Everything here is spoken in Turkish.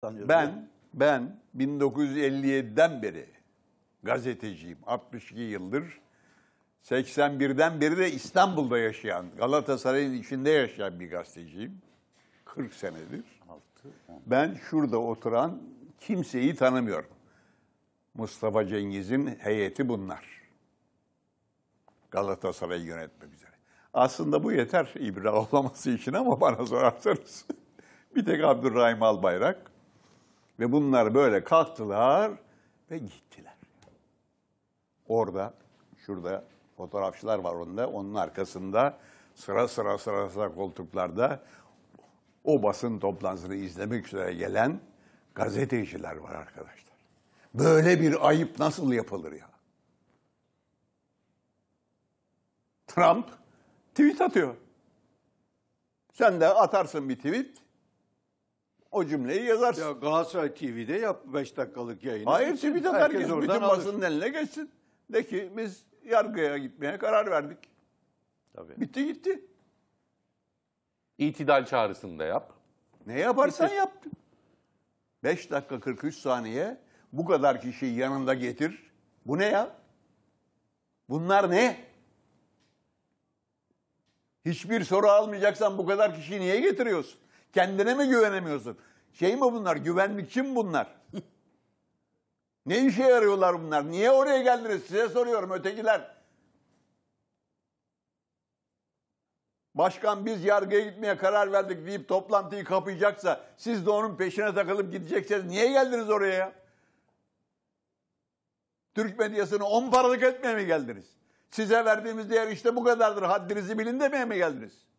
sanıyorum. Ben 1957'den beri gazeteciyim. 62 yıldır. 81'den beri de İstanbul'da yaşayan, Galatasaray'ın içinde yaşayan bir gazeteciyim. 40 senedir. Ben şurada oturan kimseyi tanımıyorum. Mustafa Cengiz'in heyeti bunlar. Galatasaray'ı yönetmek üzere. Aslında bu yeter ibra olması için ama bana sorarsanız. Bir tek Abdurrahim Albayrak ve bunlar böyle kalktılar ve gittiler. Orada, şurada fotoğrafçılar var onda. Onun arkasında sıra koltuklarda o basın toplantısını izlemek üzere gelen gazeteciler var arkadaşlar. Böyle bir ayıp nasıl yapılır ya? Trump tweet atıyor. Sen de atarsın bir tweet, o cümleyi yazarsın. Ya Galatasaray TV'de yap 5 dakikalık yayını. Hayır, tweet at herkes bütün basının eline geçsin. De ki biz yargıya gitmeye karar verdik. Tabii. Bitti gitti. İtidal çağrısını da yap. Ne yaparsan yap. 5 dakika 43 saniye bu kadar kişiyi yanında getir. Bu ne ya? Bunlar ne? Hiçbir soru almayacaksan bu kadar kişiyi niye getiriyorsun? Kendine mi güvenemiyorsun? Şey mi bunlar? Güvenlikçi mi bunlar? Ne işe yarıyorlar bunlar? Niye oraya geldiniz? Size soruyorum ötekiler. Başkan biz yargıya gitmeye karar verdik deyip toplantıyı kapayacaksa, siz de onun peşine takılıp gidecekseniz niye geldiniz oraya ya? Türk medyasını 10 paralık etmeye mi geldiniz? Size verdiğimiz değer işte bu kadardır. Haddinizi bilin demeye mi geldiniz?